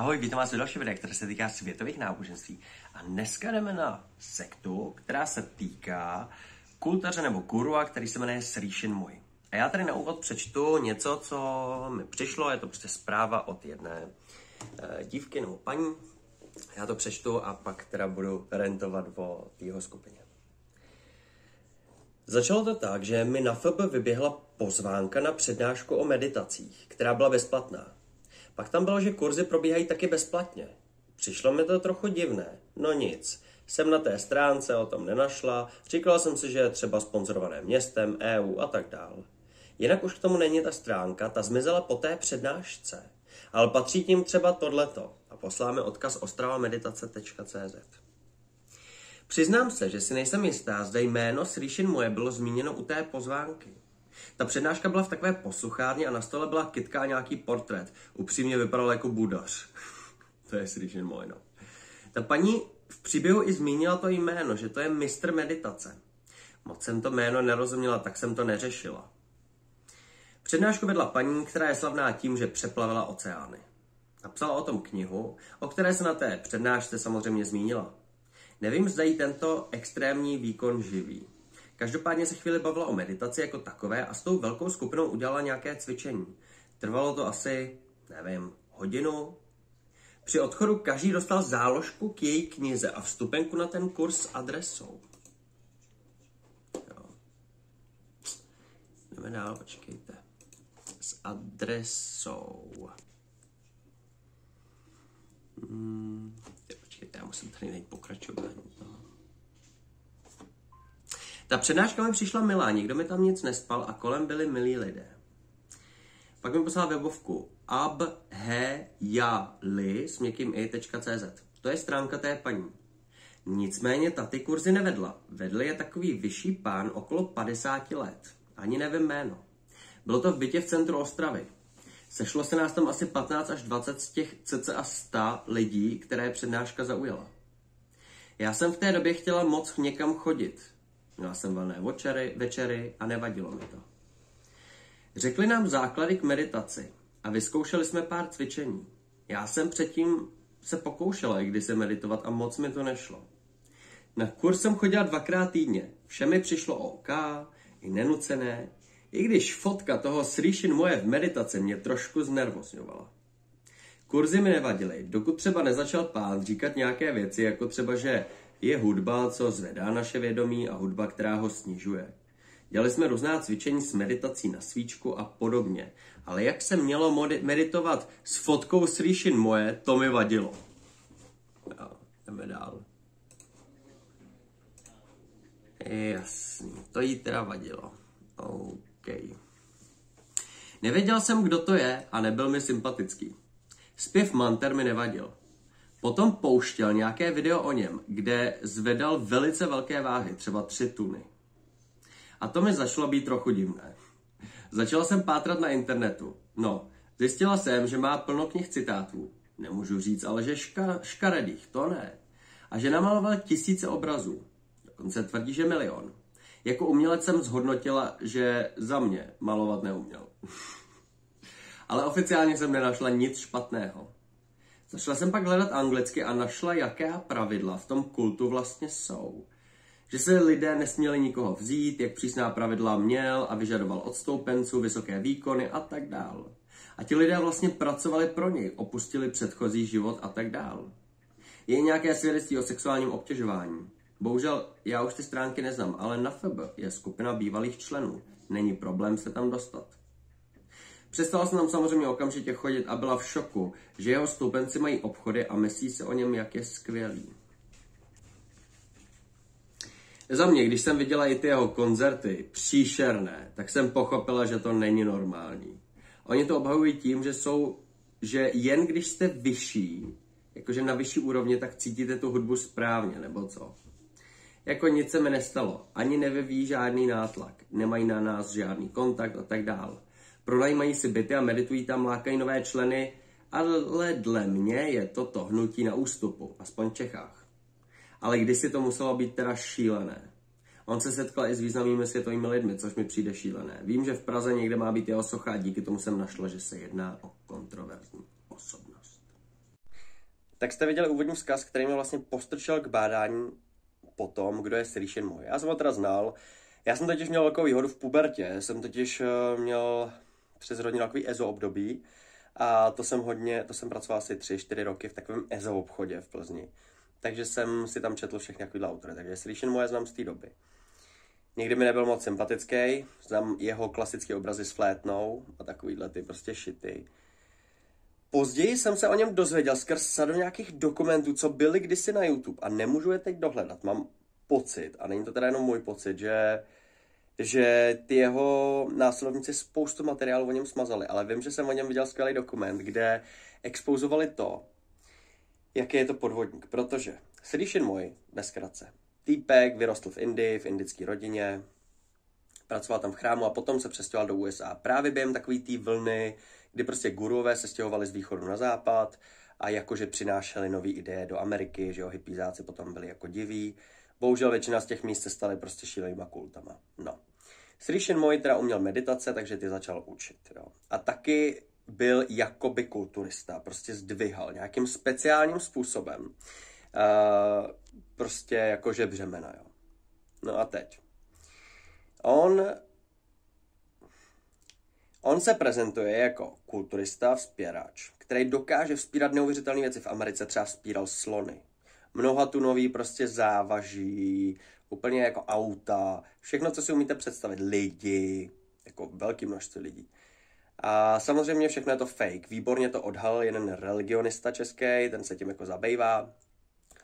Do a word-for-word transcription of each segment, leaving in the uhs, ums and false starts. Ahoj, vítám vás u dalšího videa, které se týká světových náboženství. A dneska jdeme na sektu, která se týká kultaře nebo gurua, který se jmenuje Sri Chinmoy. A já tady na úvod přečtu něco, co mi přišlo, je to prostě zpráva od jedné dívky nebo paní. Já to přečtu a pak teda budu rentovat o jeho skupině. Začalo to tak, že mi na F B vyběhla pozvánka na přednášku o meditacích, která byla bezplatná. Pak tam bylo, že kurzy probíhají taky bezplatně. Přišlo mi to trochu divné, no nic. Jsem na té stránce o tom nenašla, říkala jsem si, že je třeba sponzorované městem, E U a tak dál. Jinak už k tomu není ta stránka, ta zmizela po té přednášce. Ale patří tím třeba tohleto a posláme odkaz ostrava meditace tečka cé zet. Přiznám se, že si nejsem jistá, zda jméno Sri Chinmoye bylo zmíněno u té pozvánky. Ta přednáška byla v takové posuchárně a na stole byla kytka a nějaký portrét. Upřímně vypadal jako budař. To je Sri Chinmoy, no. Ta paní v příběhu i zmínila to jméno, že to je mistr meditace. Moc jsem to jméno nerozuměla, tak jsem to neřešila. Přednášku vedla paní, která je slavná tím, že přeplavila oceány. Napsala o tom knihu, o které se na té přednášce samozřejmě zmínila. Nevím, zda jí tento extrémní výkon živí. Každopádně se chvíli bavila o meditaci jako takové a s tou velkou skupinou udělala nějaké cvičení. Trvalo to asi, nevím, hodinu. Při odchodu každý dostal záložku k její knize a vstupenku na ten kurz s adresou. Jo. Jdeme dál, počkejte. S adresou. Hmm, počkejte, já musím tady najít pokračování. Ta přednáška mi přišla milá, nikdo mi tam nic nespal a kolem byli milí lidé. Pak mi poslala webovku abhejali tečka cé zet. To je stránka té paní. Nicméně ta ty kurzy nevedla. Vedl je takový vyšší pán okolo padesáti let. Ani nevím jméno. Bylo to v bytě v centru Ostravy. Sešlo se nás tam asi patnáct až dvacet z těch cca sta lidí, které přednáška zaujala. Já jsem v té době chtěla moc někam chodit. Měla jsem volné večery, večery a nevadilo mi to. Řekli nám základy k meditaci a vyzkoušeli jsme pár cvičení. Já jsem předtím se pokoušela kdysi meditovat a moc mi to nešlo. Na kurz jsem chodila dvakrát týdně. Vše mi přišlo OK, i nenucené, i když fotka toho Sri Chinmoye v meditaci mě trošku znervozňovala. Kurzy mi nevadily, dokud třeba nezačal pán říkat nějaké věci, jako třeba, že je hudba, co zvedá naše vědomí a hudba, která ho snižuje. Dělali jsme různá cvičení s meditací na svíčku a podobně. Ale jak se mělo meditovat s fotkou Sri Chinmoye, to mi vadilo. Jo, jdeme dál. Jasný, to jí teda vadilo. OK. Nevěděl jsem, kdo to je a nebyl mi sympatický. Zpěv manter mi nevadil. Potom pouštěl nějaké video o něm, kde zvedal velice velké váhy, třeba tři tuny. A to mi začalo být trochu divné. Začala jsem pátrat na internetu. No, zjistila jsem, že má plno knih citátů. Nemůžu říct, ale že ška, škaredých, to ne. A že namaloval tisíce obrazů. Dokonce tvrdí, že milion. Jako umělec jsem zhodnotila, že za mě malovat neuměl. Ale oficiálně jsem nenašla nic špatného. Začala jsem pak hledat anglicky a našla, jaká pravidla v tom kultu vlastně jsou. Že se lidé nesměli nikoho vzít, jak přísná pravidla měl a vyžadoval od stoupenců vysoké výkony a tak dál. A ti lidé vlastně pracovali pro něj, opustili předchozí život a tak dál. Je nějaké svědectví o sexuálním obtěžování. Bohužel já už ty stránky neznám, ale na F B je skupina bývalých členů. Není problém se tam dostat. Přestala jsem tam samozřejmě okamžitě chodit a byla v šoku, že jeho stoupenci mají obchody a myslí se o něm, jak je skvělý. Za mě, když jsem viděla i ty jeho koncerty, příšerné, tak jsem pochopila, že to není normální. Oni to obhajují tím, že jsou, že jen když jste vyšší, jakože na vyšší úrovni, tak cítíte tu hudbu správně, nebo co? Jako nic se mi nestalo, ani nevyvíjí žádný nátlak, nemají na nás žádný kontakt a tak dál. Pronajímají si byty a meditují tam, lákají nové členy, ale dle mě je toto hnutí na ústupu, aspoň v Čechách. Ale kdysi to muselo být teda šílené. On se setkal i s významnými světovými lidmi, což mi přijde šílené. Vím, že v Praze někde má být jeho socha a díky tomu jsem našla, že se jedná o kontroverzní osobnost. tak jste viděli úvodní vzkaz, který mě vlastně postrčil k bádání po tom, kdo je Sri Chinmoy. Já jsem ho teda znal. Já jsem totiž měl velkou výhodu v pubertě. Jsem totiž měl přezrodně takový ezo období a to jsem hodně, to jsem pracoval asi tři čtyři roky v takovém ezo obchodě v Plzni. Takže jsem si tam četl všechny takovýhle autory, takže Sri Chinmoye znám z té doby. Někdy mi nebyl moc sympatický, znám jeho klasické obrazy s flétnou a takovýhle ty prostě šity. Později jsem se o něm dozvěděl skrz sadu nějakých dokumentů, co byly kdysi na YouTube a nemůžu je teď dohledat. Mám pocit, a není to teda jenom můj pocit, že, že ty jeho následovníci spoustu materiálu o něm smazali, ale vím, že jsem o něm viděl skvělý dokument, kde expozovali to, jaký je to podvodník, protože Sri Chinmoy, ve zkratce, týpek vyrostl v Indii, v indické rodině, pracoval tam v chrámu a potom se přestěhoval do U S A. Právě během takový té vlny, kdy prostě guruové se stěhovali z východu na západ a jakože přinášeli nové ideje do Ameriky, že jo, hippízáci potom byli jako diví. Bohužel většina z těch míst se staly prostě šílenýma kultama. No. Sri Chinmoy teda uměl meditace, takže ty začal učit. Jo. A taky byl jakoby kulturista, prostě zdvihal nějakým speciálním způsobem. Uh, prostě jakože břemena, jo. No a teď. On, on se prezentuje jako kulturista, vzpěrač, který dokáže vzpírat neuvěřitelné věci. V Americe třeba vzpíral slony. Mnohatunový prostě závaží, úplně jako auta, všechno, co si umíte představit, lidi, jako velké množství lidí. A samozřejmě všechno je to fake. Výborně to odhalil jeden religionista český, ten se tím jako zabývá,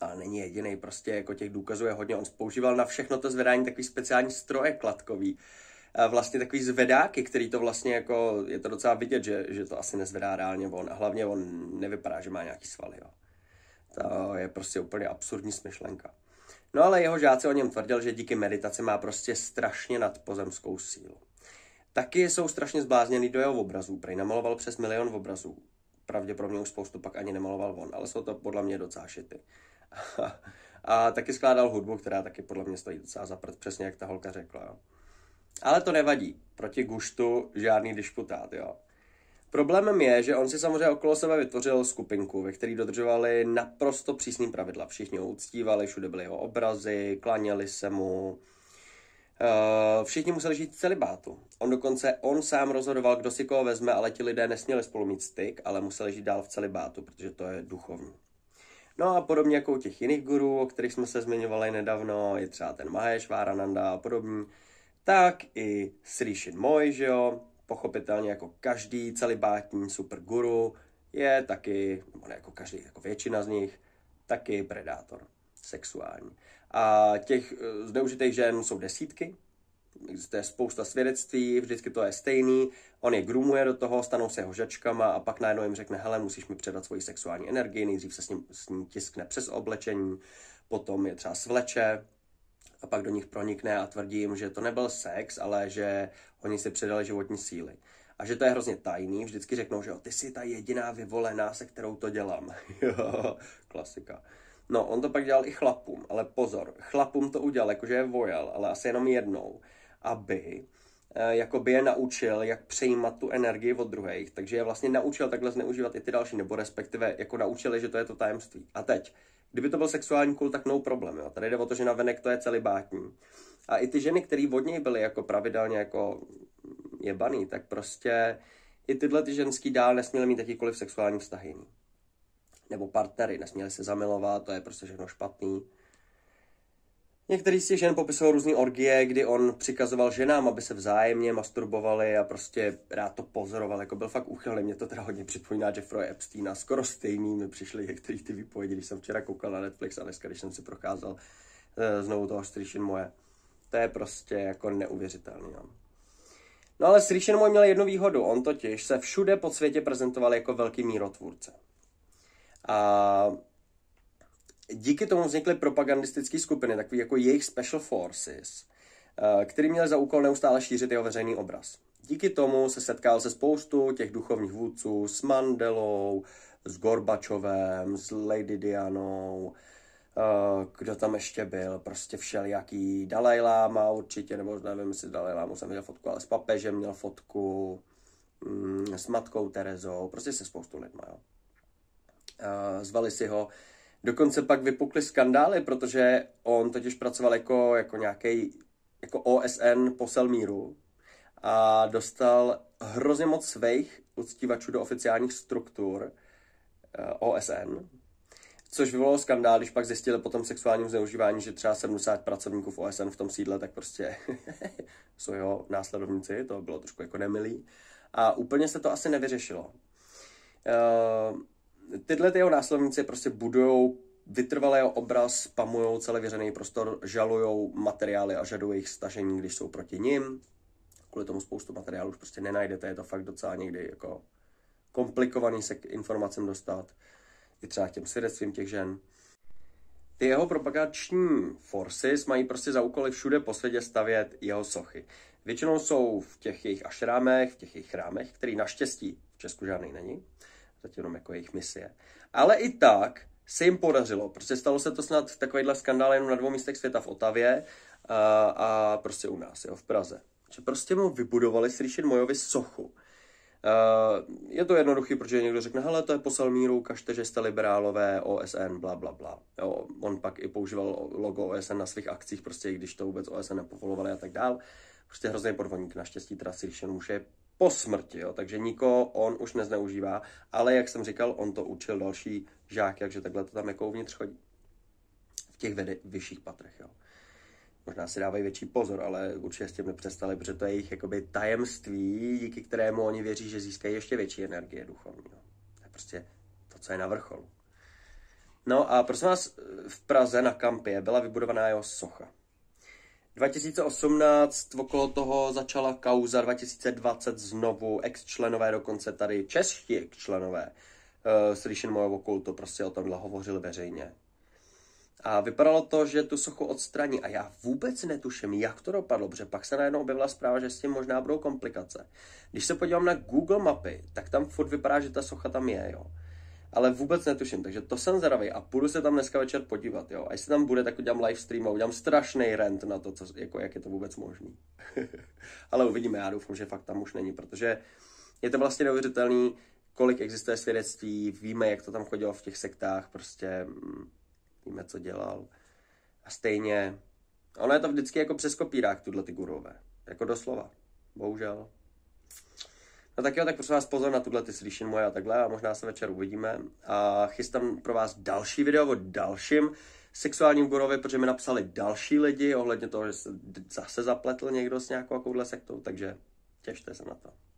ale není jediný, prostě jako těch důkazů je hodně. On používal na všechno to zvedání takový speciální stroje kladkový, a vlastně takový zvedáky, který to vlastně jako, je to docela vidět, že, že to asi nezvedá reálně on a hlavně on nevypadá, že má nějaký svaly, jo. To je prostě úplně absurdní smyšlenka. No ale jeho žáci o něm tvrdil, že díky meditaci má prostě strašně nadpozemskou sílu. Taky jsou strašně zblázněný do jeho obrazů. Prej namaloval přes milion obrazů. Pravděpodobně už spoustu pak ani nemaloval on, ale jsou to podle mě docela šity. A taky skládal hudbu, která taky podle mě stojí docela za prd, přesně jak ta holka řekla. Jo. Ale to nevadí. Proti guštu žádný disputát, jo. Problémem je, že on si samozřejmě okolo sebe vytvořil skupinku, ve které dodržovali naprosto přísný pravidla. Všichni ho uctívali, všude byly jeho obrazy, klaněli se mu. Všichni museli žít celibátu. On dokonce, on sám rozhodoval, kdo si koho vezme, ale ti lidé nesměli spolu mít styk, ale museli žít dál v celibátu, protože to je duchovní. No a podobně jako u těch jiných gurů, o kterých jsme se zmiňovali nedávno, je třeba ten Maheshwara Nanda a podobně, tak i Sri Chinmoy, že jo, pochopitelně jako každý celibátní superguru je taky, nebo ne jako každý, jako většina z nich, taky predátor sexuální. A těch zneužitých žen jsou desítky, existuje spousta svědectví, vždycky to je stejný, on je groomuje do toho, stanou se jeho žačkama a pak najednou jim řekne, hele, musíš mi předat svoji sexuální energii, nejdřív se s ním, s ním tiskne přes oblečení, potom je třeba svleče, a pak do nich pronikne a tvrdí jim, že to nebyl sex, ale že oni si předali životní síly. A že to je hrozně tajný, vždycky řeknou, že jo, ty jsi ta jediná vyvolená, se kterou to dělám. Jo, klasika. No, on to pak dělal i chlapům, ale pozor, chlapům to udělal, jakože je vojel, ale asi jenom jednou, aby jakoby je naučil, jak přejímat tu energii od druhých. Takže je vlastně naučil takhle zneužívat i ty další, nebo respektive jako naučili, že to je to tajemství. A teď, kdyby to byl sexuální kult, tak no problém, jo. Tady jde o to, že navenek to je celibátní. A i ty ženy, které od něj byly jako pravidelně jako jebaný, tak prostě i tyhle ty ženský dál nesměly mít jakýkoliv sexuální vztahy. Nebo partnery, nesměly se zamilovat, to je prostě všechno špatný. Některý z těch žen popisoval různý orgie, kdy on přikazoval ženám, aby se vzájemně masturbovali a prostě rád to pozoroval, jako byl fakt úchylný. Mě to teda hodně připomíná Jeffrey Epsteina, skoro stejný mi přišly některé ty výpovědi, když jsem včera koukal na Netflix a dneska, když jsem si procházel znovu toho Sri Chinmoye. To je prostě jako neuvěřitelný. Jo. No ale Sri Chinmoye měl jednu výhodu, on totiž se všude po světě prezentoval jako velký mírotvůrce. A díky tomu vznikly propagandistické skupiny, takové jako jejich special forces, který měl za úkol neustále šířit jeho veřejný obraz. Díky tomu se setkal se spoustu těch duchovních vůdců s Mandelou, s Gorbačovem, s Lady Dianou, kdo tam ještě byl, prostě všelijaký Dalajlama určitě, nebo nevím, jestli Dalajlámu jsem měl fotku, ale s papežem měl fotku, s Matkou Terezou, prostě se spoustu lidma, jo. zvali si ho. Dokonce pak vypukly skandály, protože on totiž pracoval jako, jako nějaký jako O S N posel míru a dostal hrozně moc svých uctívačů do oficiálních struktur O S N, což vyvolalo skandál, když pak zjistili po tom sexuálním zneužívání, že třeba sedmdesát pracovníků v O S N v tom sídle, tak prostě jsou jeho následovníci, to bylo trošku jako nemilý. A úplně se to asi nevyřešilo. Uh, tyhle jeho následovníci prostě budujou vytrvalého obraz, spamujou celý věřený prostor, žalujou materiály a žadují jejich stažení, když jsou proti nim. Kvůli tomu spoustu materiálů už prostě nenajdete, je to fakt docela někdy jako komplikovaný se k informacím dostat. I třeba těm svědectvím těch žen. Ty jeho propagační forces mají prostě za úkoly všude po světě stavět jeho sochy. Většinou jsou v těch jejich ašrámech, v těch jejich chrámech, který naštěstí v Česku žádný není, zatím jenom jako jejich misie. Ale i tak se jim podařilo. Prostě stalo se to snad v takovýhle skandál jenom na dvou místech světa, v Otavě a, a prostě u nás, jo, v Praze. Že prostě mu vybudovali Sri Chinmoyovi sochu. Uh, je to jednoduchý, protože někdo řekne, hele, to je posel míru, kažte, že jste liberálové, O S N, bla, bla, bla. Jo, on pak i používal logo O S N na svých akcích, prostě i když to vůbec O S N nepovolovali a tak dál. Prostě hrozný podvodník, naštěstí teda Sri Chinmoy už je po smrti, jo, takže nikoho on už nezneužívá, ale jak jsem říkal, on to učil další žák, takže takhle to tam jako uvnitř chodí. V těch vedy, vyšších patrech, jo. Možná si dávají větší pozor, ale určitě s tím nepřestali, protože to je jejich jakoby tajemství, díky kterému oni věří, že získají ještě větší energie duchovní. To je prostě to, co je na vrcholu. No a prosím vás, v Praze na Kampě byla vybudovaná jeho socha. dva tisíce osmnáct okolo toho začala kauza, dva tisíce dvacet znovu, ex-členové dokonce tady, čeští ex-členové, uh, Sri Chinmoyovo kultu prostě o tomhle hovořil veřejně. A vypadalo to, že tu sochu odstraní a já vůbec netuším, jak to dopadlo, protože pak se najednou objevila zpráva, že s tím možná budou komplikace. Když se podívám na Google mapy, tak tam furt vypadá, že ta socha tam je, jo. Ale vůbec netuším, takže to jsem zvědavý a půjdu se tam dneska večer podívat, jo. A jestli tam bude, tak udělám live stream a udělám strašný rant na to, co, jako, jak je to vůbec možný. Ale uvidíme, já doufám, že fakt tam už není, protože je to vlastně neuvěřitelný, kolik existuje svědectví, víme, jak to tam chodilo v těch sektách, prostě... Víme, co dělal. A stejně, ono je to vždycky jako přes kopírák, tuhle ty gurové. Jako doslova. Bohužel. No tak jo, tak prosím vás pozor na tuhle ty Sri Chinmoye a takhle a možná se večer uvidíme. A chystám pro vás další video o dalším sexuálním gurovi, protože mi napsali další lidi ohledně toho, že se zase zapletl někdo s nějakou takovouhle sektou, takže těšte se na to.